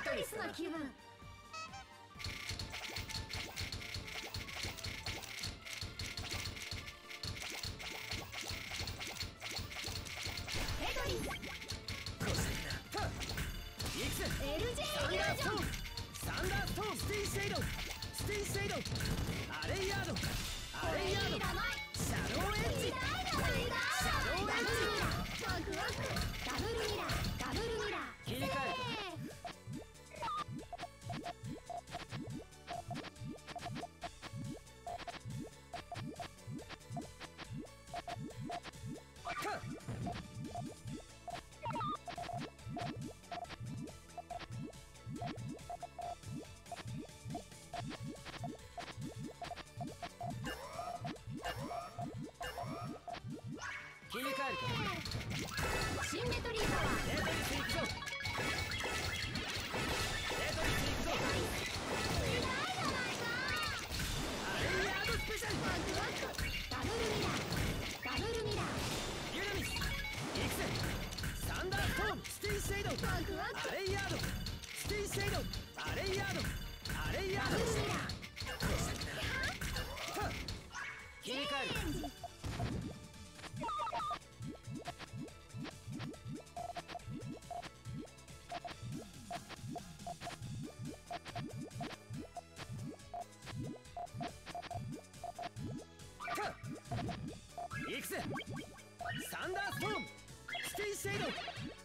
メタリスな気分。いくぜ、サンダーストーム、ステイシェイド。